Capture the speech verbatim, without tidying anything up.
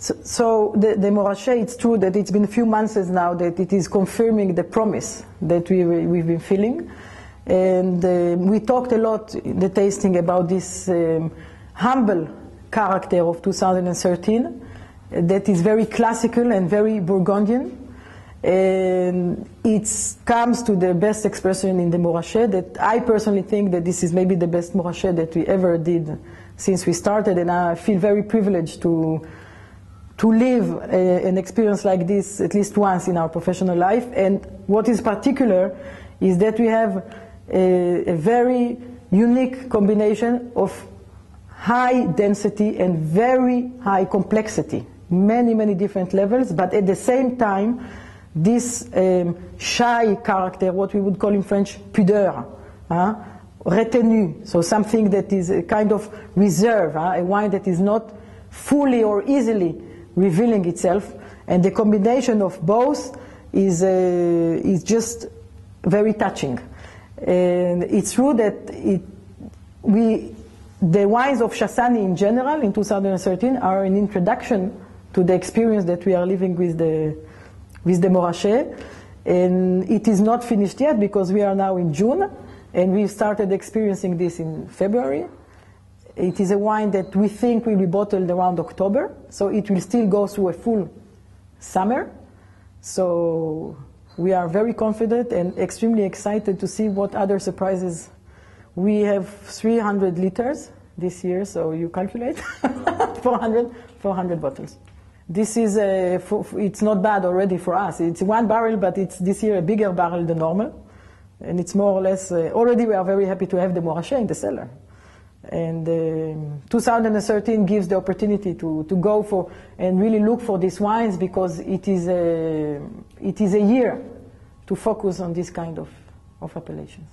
So, so the, the Montrachet, it's true that it's been a few months now that it is confirming the promise that we, we've been feeling. And uh, we talked a lot in the tasting about this um, humble character of two thousand thirteen that is very classical and very Burgundian. And it comes to the best expression in the Montrachet that I personally think that this is maybe the best Montrachet that we ever did since we started, and I feel very privileged to to live a, an experience like this at least once in our professional life. And what is particular is that we have a, a very unique combination of high density and very high complexity, many many different levels, but at the same time this um, shy character, what we would call in French pudeur, huh? retenue, so something that is a kind of reserve, huh? a wine that is not fully or easily revealing itself, and the combination of both is, uh, is just very touching. And it's true that it, we, the wines of Chassagne in general in two thousand thirteen are an introduction to the experience that we are living with the with the Montrachet, and it is not finished yet because we are now in June and we started experiencing this in February. It is a wine that we think will be bottled around October, so it will still go through a full summer. So we are very confident and extremely excited to see what other surprises. We have three hundred liters this year, so you calculate, four hundred, four hundred bottles. This is a, it's not bad already for us. It's one barrel, but it's this year a bigger barrel than normal. And it's more or less, uh, already we are very happy to have the Montrachet in the cellar. And uh, two thousand thirteen gives the opportunity to, to go for and really look for these wines, because it is a, it is a year to focus on this kind of, of appellations.